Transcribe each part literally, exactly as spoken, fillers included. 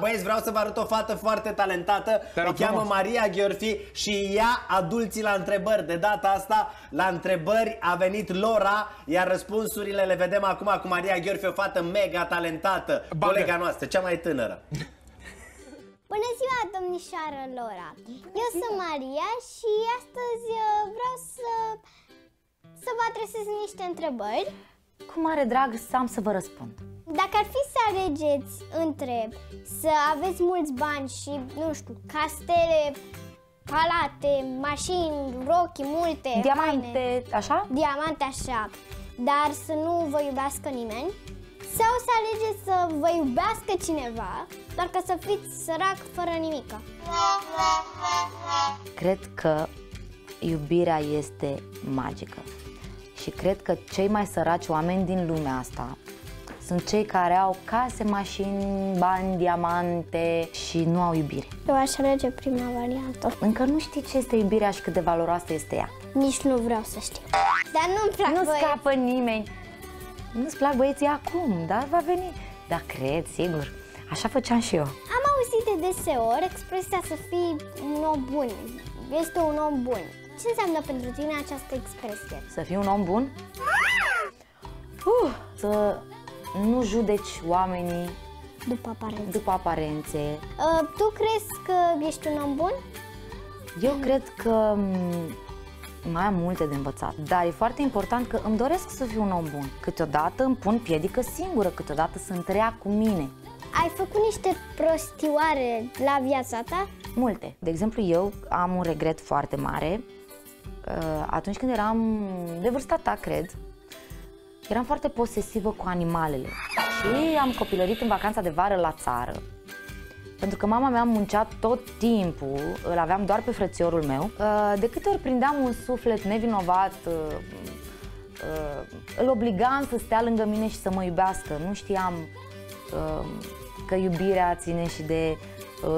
Băieți, vreau să vă arăt o fată foarte talentată. O cheamă Maria Gheorghi și ea adulții la întrebări. De data asta, la întrebări a venit Lora, iar răspunsurile le vedem acum cu Maria Gheorghi, o fată mega talentată, Bagă. colega noastră, cea mai tânără. Bună ziua, domnișoară Lora. Eu sunt Maria și astăzi vreau să, să vă adresez niște întrebări. Cu mare drag să am să vă răspund. Dacă ar fi să alegeți între să aveți mulți bani și, nu știu, castele, palate, mașini, rochi, multe, diamante, bane, așa? Diamante, așa, dar să nu vă iubească nimeni, sau să alegeți să vă iubească cineva, doar că să fiți sărac fără nimica. Cred că iubirea este magică și cred că cei mai săraci oameni din lumea asta sunt cei care au case, mașini, bani, diamante și nu au iubire. Eu aș alege prima variantă. Încă nu știi ce este iubirea și cât de valoroasă este ea. Nici nu vreau să știu. Dar nu-mi plac băieți. Nu scapă nimeni. Nu-ți plac băieții acum, dar va veni. Dar cred, sigur. Așa făceam și eu. Am auzit de deseori expresia să fii un om bun. Este un om bun. Ce înseamnă pentru tine această expresie? Să fii un om bun? Uh, să... Nu judeci oamenii după aparențe. După aparențe. Uh, tu crezi că ești un om bun? Eu cred că mai am multe de învățat, dar e foarte important că îmi doresc să fiu un om bun. Câteodată îmi pun piedică singură, câteodată sunt rea cu mine. Ai făcut niște prostioare la viața ta? Multe. De exemplu, eu am un regret foarte mare. Uh, atunci când eram de vârsta ta, cred, eram foarte posesivă cu animalele și am copilărit în vacanța de vară la țară. Pentru că mama mea muncea tot timpul, îl aveam doar pe frățiorul meu. De câte ori prindeam un suflet nevinovat, îl obligam să stea lângă mine și să mă iubească. Nu știam că iubirea ține și de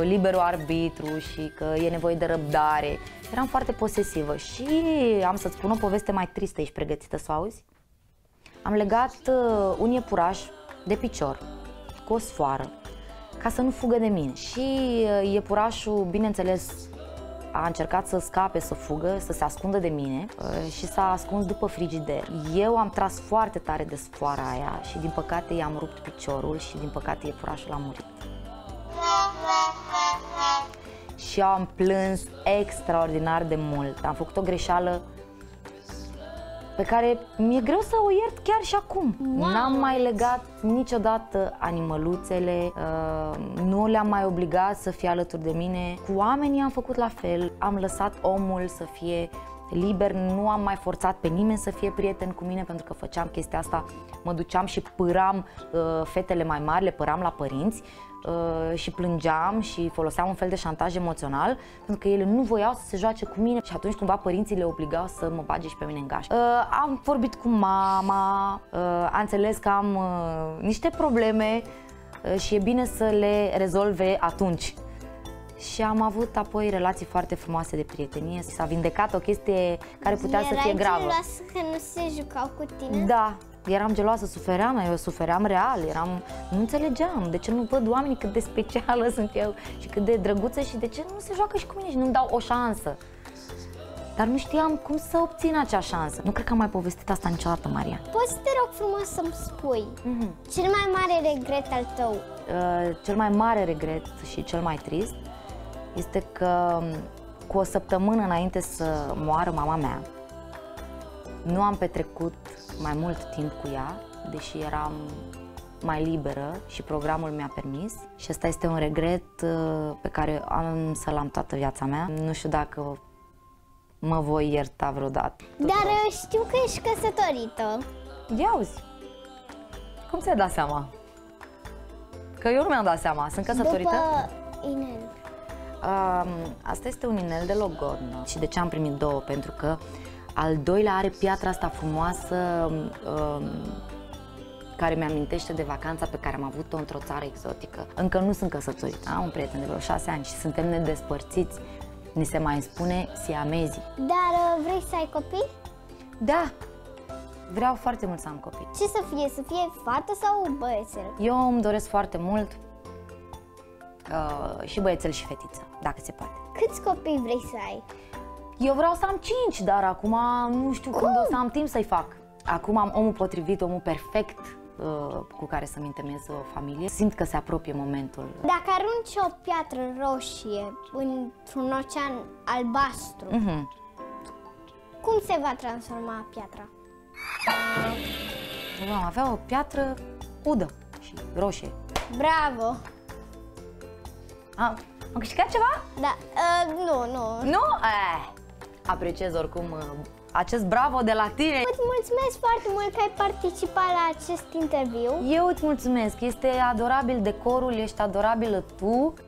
liberul arbitru și că e nevoie de răbdare. Eram foarte posesivă și am să-ți spun o poveste mai tristă, ești pregătită să o auzi? Am legat uh, un iepuraș de picior cu o sfoară ca să nu fugă de mine și uh, iepurașul, bineînțeles, a încercat să scape, să fugă, să se ascundă de mine uh, și s-a ascuns după frigider. Eu am tras foarte tare de sfoara aia și din păcate i-am rupt piciorul și din păcate iepurașul a murit. Și am plâns extraordinar de mult, am făcut o greșeală pe care mi-e greu să o iert chiar și acum. Wow. N-am mai legat niciodată animăluțele, uh, nu le-am mai obligat să fie alături de mine. Cu oamenii am făcut la fel, am lăsat omul să fie liber, nu am mai forțat pe nimeni să fie prieten cu mine, pentru că făceam chestia asta, mă duceam și pâram uh, fetele mai mari, le păram la părinți uh, și plângeam și foloseam un fel de șantaj emoțional, pentru că ele nu voiau să se joace cu mine și atunci cumva părinții le obligau să mă bage și pe mine în gaș. Uh, am vorbit cu mama, uh, am înțeles că am uh, niște probleme uh, și e bine să le rezolve atunci. Și am avut apoi relații foarte frumoase de prietenie. S-a vindecat o chestie care putea Erai să fie gravă. Erai geloasă că nu se jucau cu tine? Da, eram geloasă, sufeream, eu sufeream real, eram, nu înțelegeam de ce nu văd oamenii cât de specială sunt eu și cât de drăguță și de ce nu se joacă și cu mine și nu-mi dau o șansă. Dar nu știam cum să obțin acea șansă. Nu cred că am mai povestit asta niciodată, Maria. Poți să te rog frumos să-mi spui mm-hmm. cel mai mare regret al tău? Uh, cel mai mare regret și cel mai trist este că cu o săptămână înainte să moară mama mea, nu am petrecut mai mult timp cu ea, deși eram mai liberă și programul mi-a permis. Și asta este un regret pe care am să-l am toată viața mea. Nu știu dacă mă voi ierta vreodată. Dar eu știu că ești căsătorită. Ia auzi, cum ți-ai dat seama? Că eu nu mi-am dat seama, sunt căsătorită? După inel. Um, asta este un inel de logodnă. Și de ce am primit două? Pentru că al doilea are piatra asta frumoasă um, care mi-amintește de vacanța pe care am avut-o într-o țară exotică. Încă nu sunt căsătorită, am un prieten de vreo șase ani și suntem nedespărțiți. Ni se mai spune siamezii. Dar vrei să ai copii? Da, vreau foarte mult să am copii. Ce să fie? Să fie fată sau băiețel? Eu îmi doresc foarte mult uh, și băiețel și fetiță, dacă se poate. Câți copii vrei să ai? Eu vreau să am cinci, dar acum nu știu cum, cum o să am timp să-i fac. Acum am omul potrivit, omul perfect uh, cu care să-mi întemeiez o familie. Simt că se apropie momentul. Dacă arunci o piatră roșie într-un ocean albastru, uh-huh. cum se va transforma piatra? Am avea o piatră udă și roșie. Bravo! Am câștigat ceva? Da. Uh, nu, nu. Nu? Eh, apreciez oricum acest bravo de la tine. Îți mulțumesc foarte mult că ai participat la acest interviu. Eu îți mulțumesc. Este adorabil decorul, ești adorabilă tu.